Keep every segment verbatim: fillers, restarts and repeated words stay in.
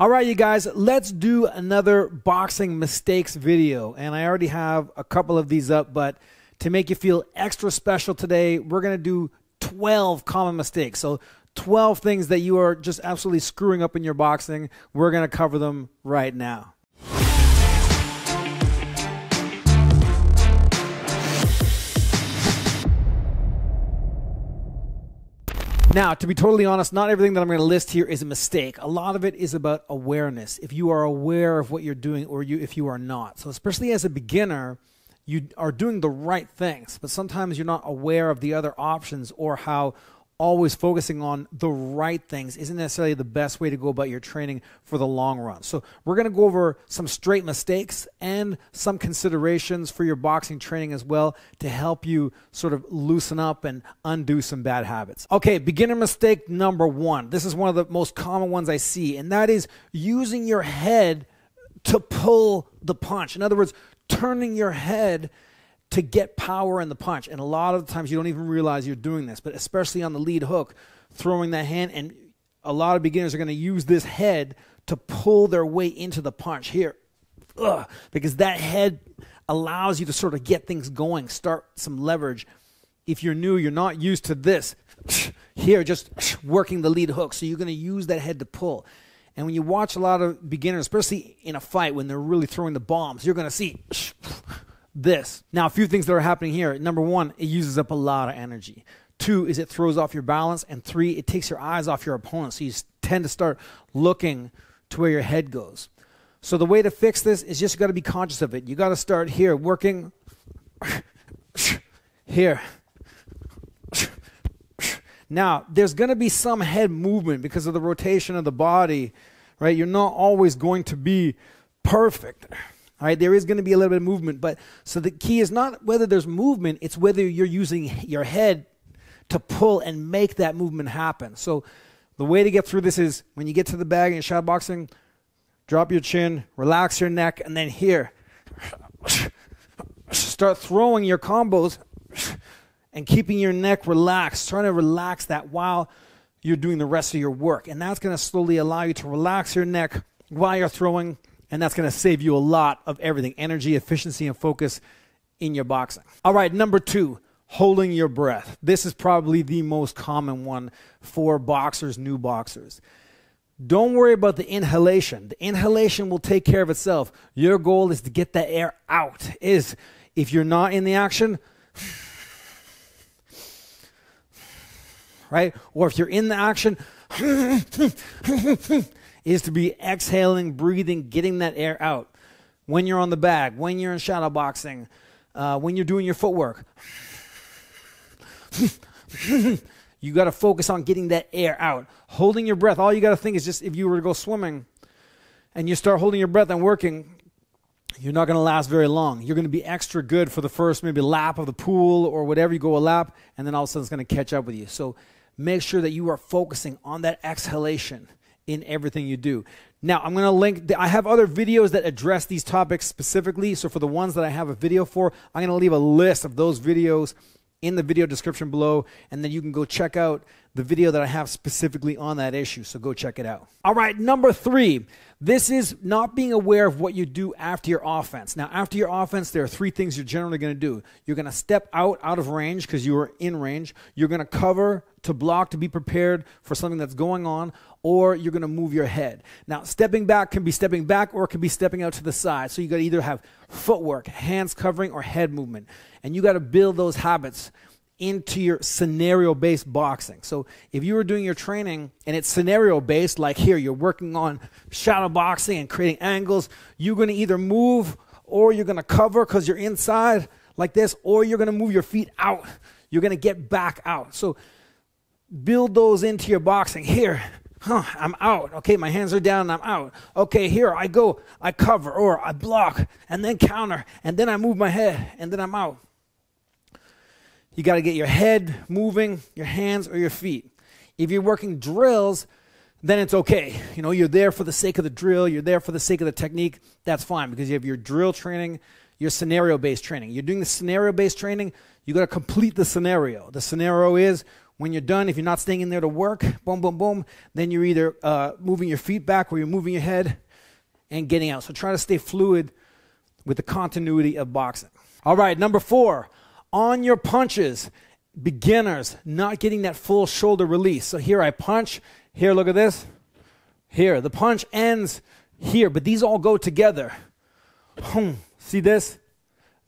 All right, you guys, let's do another boxing mistakes video. And I already have a couple of these up, but to make you feel extra special today, we're going to do twelve common mistakes. So twelve things that you are just absolutely screwing up in your boxing. We're going to cover them right now. Now, to be totally honest, not everything that I'm going to list here is a mistake. A lot of it is about awareness, if you are aware of what you're doing or you, if you are not. So especially as a beginner, you are doing the right things, but sometimes you're not aware of the other options or how always focusing on the right things isn't necessarily the best way to go about your training for the long run. So we're going to go over some straight mistakes and some considerations for your boxing training as well to help you sort of loosen up and undo some bad habits. Okay, beginner mistake number one. This is one of the most common ones I see, and that is using your head to pull the punch. In other words, turning your head to get power in the punch. And a lot of the times you don't even realize you're doing this, but especially on the lead hook, throwing that hand, and a lot of beginners are going to use this head to pull their way into the punch here. Ugh, because that head allows you to sort of get things going, start some leverage. If you're new, you're not used to this. Here, just working the lead hook. So you're going to use that head to pull. And when you watch a lot of beginners, especially in a fight when they're really throwing the bombs, you're going to see this. Now, a few things that are happening here. Number one, it uses up a lot of energy. Two is it throws off your balance. And three, it takes your eyes off your opponent. So you tend to start looking to where your head goes. So the way to fix this is just got to be conscious of it. You got to start here, working here. Now, there's going to be some head movement because of the rotation of the body, right? You're not always going to be perfect. All right, there is going to be a little bit of movement, but so the key is not whether there's movement, it's whether you're using your head to pull and make that movement happen. So the way to get through this is when you get to the bag and you're shadow boxing, drop your chin, relax your neck, and then here, start throwing your combos and keeping your neck relaxed, trying to relax that while you're doing the rest of your work. And that's going to slowly allow you to relax your neck while you're throwing. And that's going to save you a lot of everything, energy, efficiency, and focus in your boxing. All right, number two, holding your breath. This is probably the most common one for boxers, new boxers. Don't worry about the inhalation. The inhalation will take care of itself. Your goal is to get the air out. Is if you're not in the action, right? Or if you're in the action, is to be exhaling, breathing, getting that air out. When you're on the bag, when you're in shadow boxing, uh, when you're doing your footwork, you got to focus on getting that air out. Holding your breath, all you got to think is just if you were to go swimming and you start holding your breath and working, you're not going to last very long. You're going to be extra good for the first maybe lap of the pool or whatever, you go a lap, and then all of a sudden it's going to catch up with you. So make sure that you are focusing on that exhalation in everything you do. Now, I'm going to link, the, I have other videos that address these topics specifically. So for the ones that I have a video for, I'm going to leave a list of those videos in the video description below. And then you can go check out the video that I have specifically on that issue. So go check it out. All right, number three. This is not being aware of what you do after your offense. Now, after your offense, there are three things you're generally going to do. You're going to step out, out of range because you are in range. You're going to cover to block to be prepared for something that's going on, or you're going to move your head. Now, stepping back can be stepping back or it can be stepping out to the side. So you got to either have footwork, hands covering, or head movement. And you got to build those habits into your scenario-based boxing. So if you were doing your training and it's scenario-based, like here, you're working on shadow boxing and creating angles, you're going to either move or you're going to cover because you're inside like this, or you're going to move your feet out. You're going to get back out. So build those into your boxing. Here, huh, I'm out. Okay, my hands are down and I'm out. Okay, here, I go, I cover, or I block, and then counter, and then I move my head, and then I'm out. You got to get your head moving, your hands or your feet. If you're working drills, then it's okay. You know, you're there for the sake of the drill. You're there for the sake of the technique. That's fine because you have your drill training, your scenario-based training. You're doing the scenario-based training. You got to complete the scenario. The scenario is When you're done, if you're not staying in there to work, boom, boom, boom, then you're either uh, moving your feet back or you're moving your head and getting out. So try to stay fluid with the continuity of boxing. All right, number four, on your punches. Beginners not getting that full shoulder release. So here I punch. Here, look at this. Here, the punch ends here, but these all go together. See this?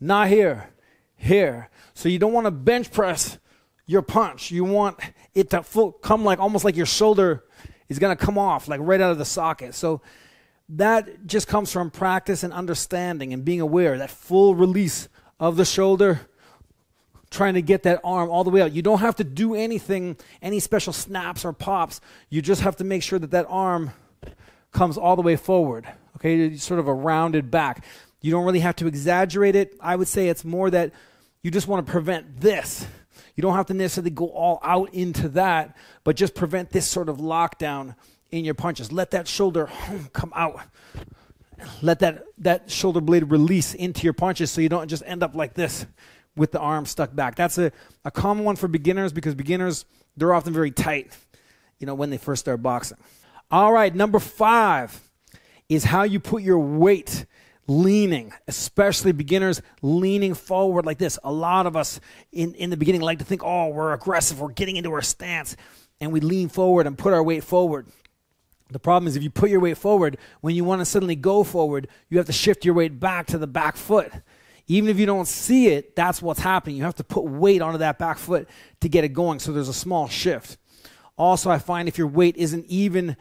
Not here. Here. So you don't want to bench press your punch. You want it to full, come like almost like your shoulder is going to come off, like right out of the socket. So that just comes from practice and understanding and being aware, that full release of the shoulder, trying to get that arm all the way out. You don't have to do anything, any special snaps or pops. You just have to make sure that that arm comes all the way forward. Okay, sort of a rounded back. You don't really have to exaggerate it. I would say it's more that you just want to prevent this. You don't have to necessarily go all out into that, but just prevent this sort of lockdown in your punches. Let that shoulder come out. Let that, that shoulder blade release into your punches so you don't just end up like this with the arm stuck back. That's a, a common one for beginners because beginners, they're often very tight, you know, when they first start boxing. All right, number five is how you put your weight leaning, especially beginners leaning forward like this. A lot of us in, in the beginning like to think, oh, we're aggressive, we're getting into our stance, and we lean forward and put our weight forward. The problem is if you put your weight forward, when you want to suddenly go forward, you have to shift your weight back to the back foot. Even if you don't see it, that's what's happening. You have to put weight onto that back foot to get it going, so there's a small shift. Also, I find if your weight isn't even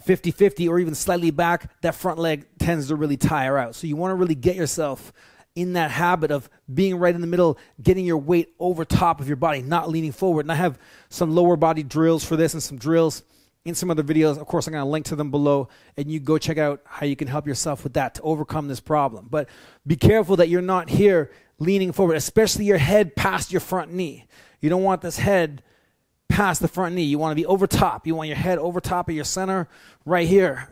fifty fifty or even slightly back, that front leg tends to really tire out. So you want to really get yourself in that habit of being right in the middle, getting your weight over top of your body, not leaning forward. And I have some lower body drills for this and some drills in some other videos. Of course, I'm going to link to them below, and you go check out how you can help yourself with that to overcome this problem. But be careful that you're not here leaning forward, especially your head past your front knee. You don't want this head past the front knee. You want to be over top. You want your head over top of your center right here.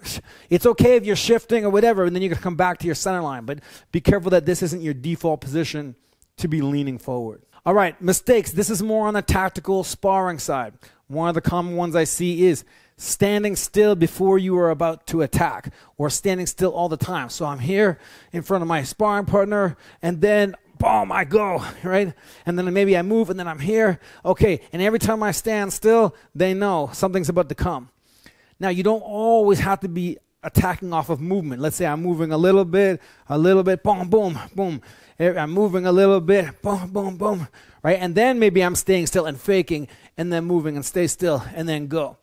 It's okay if you're shifting or whatever, and then you can come back to your center line. But be careful that this isn't your default position to be leaning forward. All right, mistakes. This is more on the tactical sparring side. One of the common ones I see is standing still before you are about to attack, or standing still all the time. So I'm here in front of my sparring partner, and then boom, I go, right? And then maybe I move, and then I'm here. Okay, and every time I stand still, they know something's about to come. Now, you don't always have to be attacking off of movement. Let's say I'm moving a little bit, a little bit, boom, boom, boom. I'm moving a little bit, boom, boom, boom, right? And then maybe I'm staying still and faking and then moving and stay still and then go.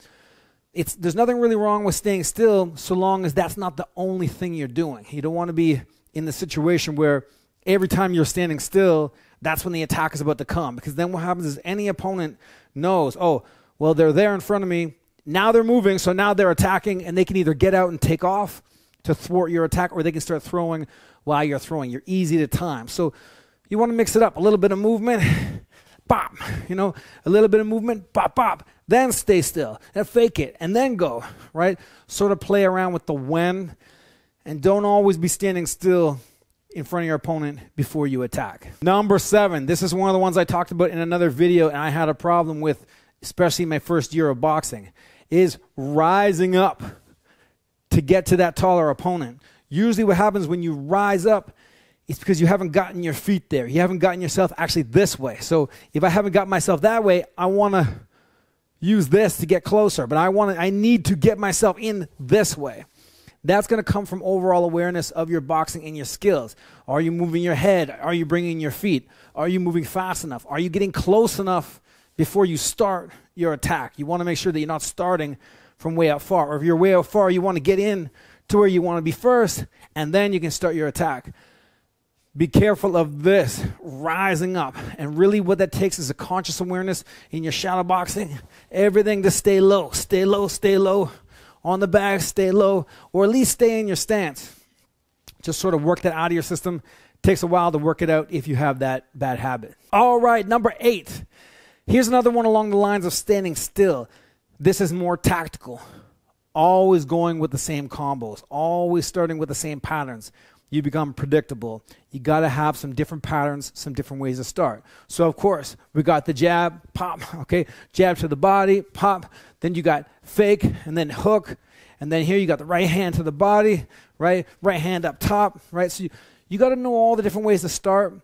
It's, there's nothing really wrong with staying still so long as that's not the only thing you're doing. You don't want to be in the situation where every time you're standing still, that's when the attack is about to come, because then what happens is any opponent knows, oh, well, they're there in front of me. Now they're moving, so now they're attacking, and they can either get out and take off to thwart your attack, or they can start throwing while you're throwing. You're easy to time. So you want to mix it up. A little bit of movement, bop, you know, a little bit of movement, bop, bop, then stay still, and fake it, and then go, right? Sort of play around with the when, and don't always be standing still in front of your opponent before you attack. Number seven, this is one of the ones I talked about in another video, and I had a problem with, especially my first year of boxing, is rising up to get to that taller opponent. Usually what happens when you rise up is because you haven't gotten your feet there. You haven't gotten yourself actually this way. So if I haven't got myself that way, I want to use this to get closer, but I want to, I need to get myself in this way. That's going to come from overall awareness of your boxing and your skills. Are you moving your head? Are you bringing your feet? Are you moving fast enough? Are you getting close enough before you start your attack? You want to make sure that you're not starting from way out far. Or if you're way out far, you want to get in to where you want to be first, and then you can start your attack. Be careful of this, rising up. And really what that takes is a conscious awareness in your shadow boxing. Everything to stay low, stay low, stay low. On the back, stay low, or at least stay in your stance. Just sort of work that out of your system. Takes a while to work it out if you have that bad habit. All right, number eight. Here's another one along the lines of standing still. This is more tactical. Always going with the same combos. Always starting with the same patterns. you become predictable. You got to have some different patterns, some different ways to start. So, of course, we got the jab, pop, okay? Jab to the body, pop. Then you got fake and then hook. And then here you got the right hand to the body, right? Right hand up top, right? So you, you got to know all the different ways to start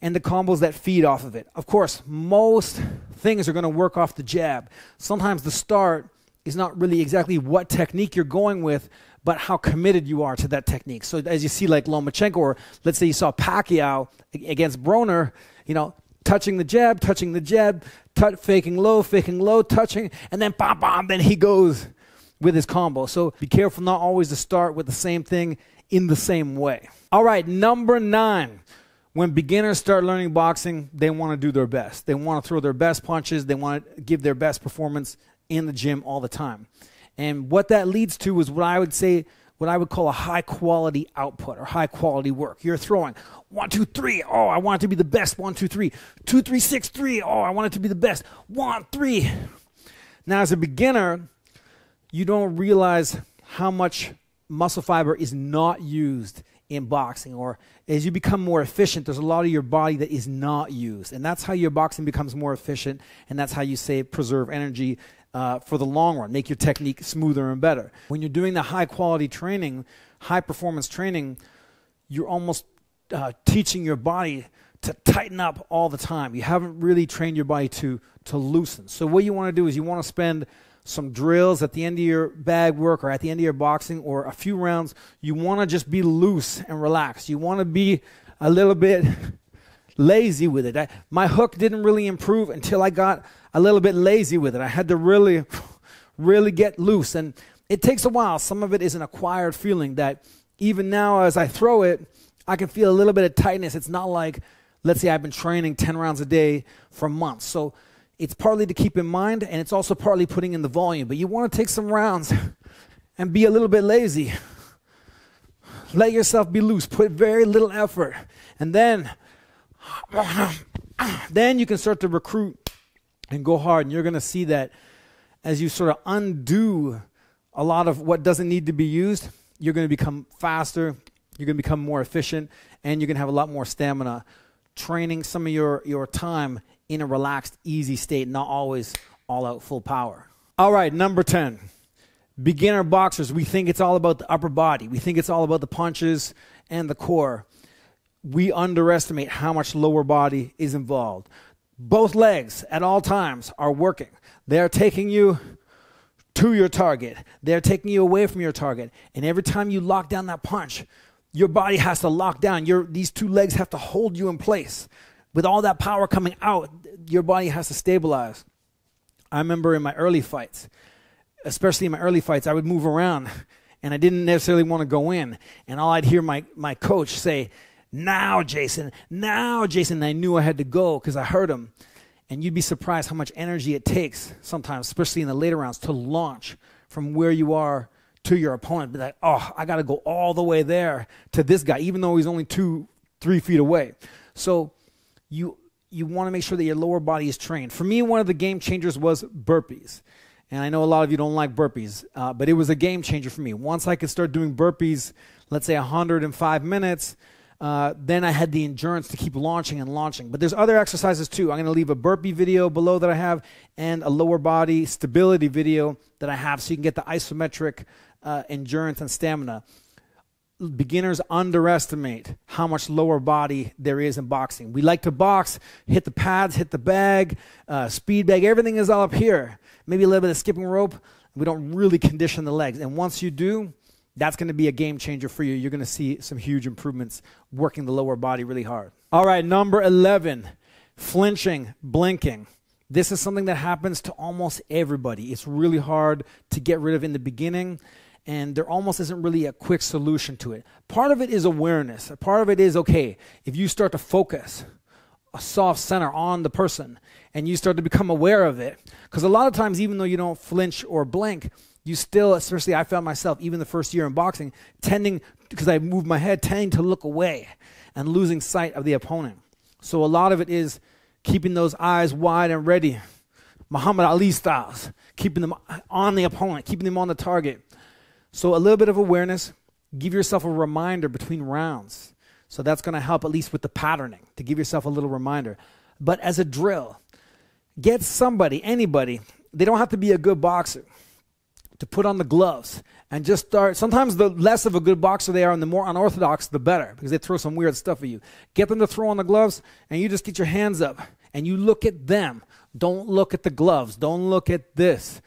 and the combos that feed off of it. Of course, most things are going to work off the jab. Sometimes the start is not really exactly what technique you're going with, but how committed you are to that technique. So as you see, like Lomachenko, or let's say you saw Pacquiao against Broner, you know, touching the jab, touching the jab, tut faking low, faking low, touching, and then bam, bam, then he goes with his combo. So be careful not always to start with the same thing in the same way. All right, number nine. When beginners start learning boxing, they want to do their best. They want to throw their best punches. They want to give their best performance in the gym all the time. And what that leads to is what I would say, what I would call a high-quality output or high-quality work. You're throwing one, two, three. Oh, I want it to be the best. One, two, three. Two, three, six, three. Oh, I want it to be the best. One, three. Now, as a beginner, you don't realize how much muscle fiber is not used in boxing, or as you become more efficient, there's a lot of your body that is not used, and that's how your boxing becomes more efficient, and that's how you save, preserve energy uh, for the long run, make your technique smoother and better. When you're doing the high quality training, high performance training, you're almost uh, teaching your body to tighten up all the time. You haven't really trained your body to, to loosen. So what you want to do is you want to spend some drills at the end of your bag work or at the end of your boxing or a few rounds. You want to just be loose and relaxed. You want to be a little bit lazy with it. I, my hook didn't really improve until I got a little bit lazy with it. I had to really, really get loose. And it takes a while. Some of it is an acquired feeling that even now as I throw it, I can feel a little bit of tightness. It's not like, let's say I've been training ten rounds a day for months. So it's partly to keep in mind, and it's also partly putting in the volume. But you want to take some rounds and be a little bit lazy. Let yourself be loose. Put very little effort. And then, then you can start to recruit and go hard. And you're going to see that as you sort of undo a lot of what doesn't need to be used, you're going to become faster, you're going to become more efficient, and you're going to have a lot more stamina, training some of your, your time in a relaxed, easy state, not always all out full power. All right, number ten. Beginner boxers, we think it's all about the upper body. We think it's all about the punches and the core. We underestimate how much lower body is involved. Both legs at all times are working. They're taking you to your target. They're taking you away from your target. And every time you lock down that punch, your body has to lock down. Your, these two legs have to hold you in place. With all that power coming out, your body has to stabilize. I remember in my early fights, especially in my early fights, I would move around, and I didn't necessarily want to go in. And all I'd hear my, my coach say, now, Jason, now, Jason. And I knew I had to go because I heard him. And you'd be surprised how much energy it takes sometimes, especially in the later rounds, to launch from where you are to your opponent. Be like, oh, I got to go all the way there to this guy, even though he's only two, three feet away. So You, you want to make sure that your lower body is trained. For me, one of the game changers was burpees. And I know a lot of you don't like burpees, uh, but it was a game changer for me. Once I could start doing burpees, let's say one hundred five minutes, uh, then I had the endurance to keep launching and launching. But there's other exercises too. I'm going to leave a burpee video below that I have and a lower body stability video that I have so you can get the isometric uh, endurance and stamina. Beginners underestimate how much lower body there is in boxing. We like to box, hit the pads, hit the bag, uh, speed bag. Everything is all up here. Maybe a little bit of skipping rope. We don't really condition the legs. And once you do, that's going to be a game changer for you. You're going to see some huge improvements working the lower body really hard. All right, number eleven, flinching, blinking. This is something that happens to almost everybody. It's really hard to get rid of in the beginning. And there almost isn't really a quick solution to it. Part of it is awareness. Part of it is, okay, if you start to focus a soft center on the person and you start to become aware of it, because a lot of times, even though you don't flinch or blink, you still, especially I found myself, even the first year in boxing, tending, because I moved my head, tending to look away and losing sight of the opponent. So a lot of it is keeping those eyes wide and ready, Muhammad Ali styles, keeping them on the opponent, keeping them on the target. So a little bit of awareness, give yourself a reminder between rounds. So that's going to help, at least with the patterning, to give yourself a little reminder. But as a drill, get somebody, anybody, they don't have to be a good boxer, to put on the gloves and just start. Sometimes the less of a good boxer they are and the more unorthodox, the better, because they throw some weird stuff at you. Get them to throw on the gloves and you just get your hands up and you look at them. Don't look at the gloves. Don't look at this.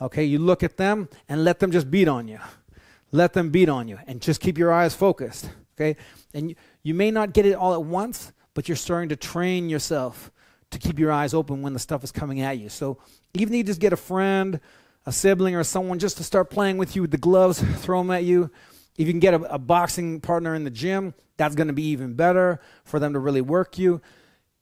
Okay, you look at them and let them just beat on you. Let them beat on you and just keep your eyes focused. Okay, and you, you may not get it all at once, but you're starting to train yourself to keep your eyes open when the stuff is coming at you. So even if you just get a friend, a sibling or someone just to start playing with you with the gloves, throw them at you. If you can get a, a boxing partner in the gym, that's going to be even better for them to really work you.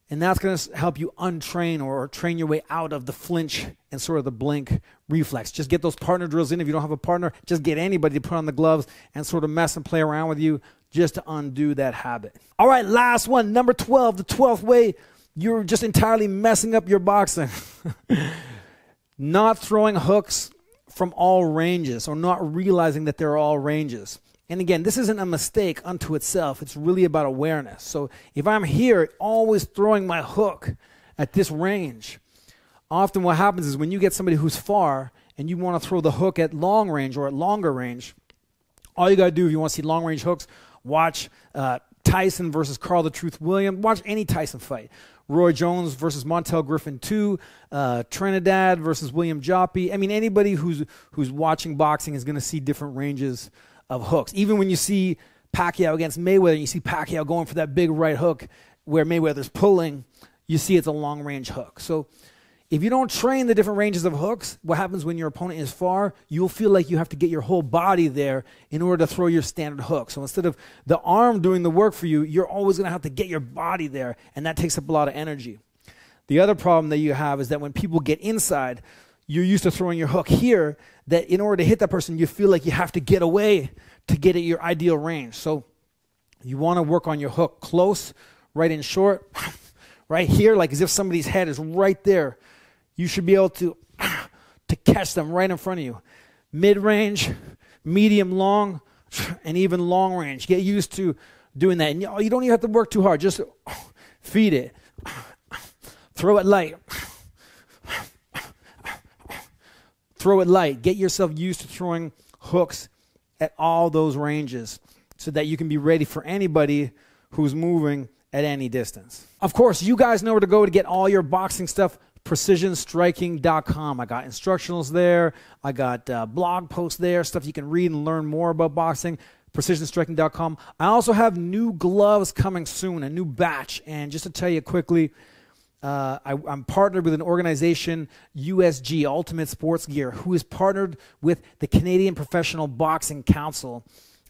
And that's going to help you untrain or, or train your way out of the flinch and sort of the blink reflex. Just get those partner drills in. If you don't have a partner, just get anybody to put on the gloves and sort of mess and play around with you just to undo that habit. All right, last one, number twelve, the twelfth way you're just entirely messing up your boxing. Not throwing hooks from all ranges or not realizing that they're all ranges. And again, this isn't a mistake unto itself. It's really about awareness. So if I'm here always throwing my hook at this range, often what happens is when you get somebody who's far and you want to throw the hook at long range or at longer range, all you got to do if you want to see long range hooks, watch uh, Tyson versus Carl the Truth William. Watch any Tyson fight. Roy Jones versus Montel Griffin two, uh, Trinidad versus William Joppy. I mean, anybody who's, who's watching boxing is going to see different ranges of hooks. Even when you see Pacquiao against Mayweather, you see Pacquiao going for that big right hook where Mayweather's pulling, you see it's a long-range hook. So if you don't train the different ranges of hooks, what happens when your opponent is far, you'll feel like you have to get your whole body there in order to throw your standard hook. So instead of the arm doing the work for you, you're always going to have to get your body there, and that takes up a lot of energy. The other problem that you have is that when people get inside, you're used to throwing your hook here, that in order to hit that person, you feel like you have to get away to get at your ideal range. So you want to work on your hook close, right in short, right here, like as if somebody's head is right there. You should be able to, to catch them right in front of you. Mid-range, medium, long, and even long range. Get used to doing that. And you don't even have to work too hard. Just feed it. Throw it light. Throw it light. Get yourself used to throwing hooks at all those ranges so that you can be ready for anybody who's moving at any distance. Of course, you guys know where to go to get all your boxing stuff. precision striking dot com. I got instructionals there. I got uh, blog posts there, stuff you can read and learn more about boxing. precision striking dot com. I also have new gloves coming soon, a new batch. And just to tell you quickly, uh, I, I'm partnered with an organization, U S G, Ultimate Sports Gear, who is partnered with the Canadian Professional Boxing Council,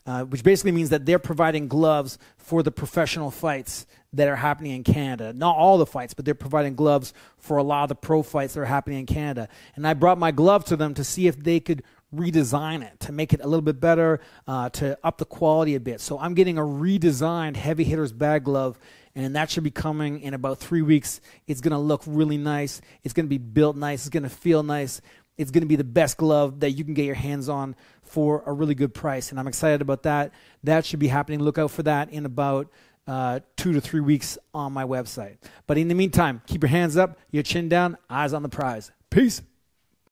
uh, which basically means that they're providing gloves for the professional fights that are happening in Canada. Not all the fights, but they're providing gloves for a lot of the pro fights that are happening in Canada. And I brought my glove to them to see if they could redesign it, to make it a little bit better, uh, to up the quality a bit. So I'm getting a redesigned heavy hitter's bag glove, and that should be coming in about three weeks. It's going to look really nice. It's going to be built nice. It's going to feel nice. It's going to be the best glove that you can get your hands on for a really good price, and I'm excited about that. That should be happening. Look out for that in about Uh, two to three weeks on my website. But in the meantime, keep your hands up, your chin down, eyes on the prize. Peace.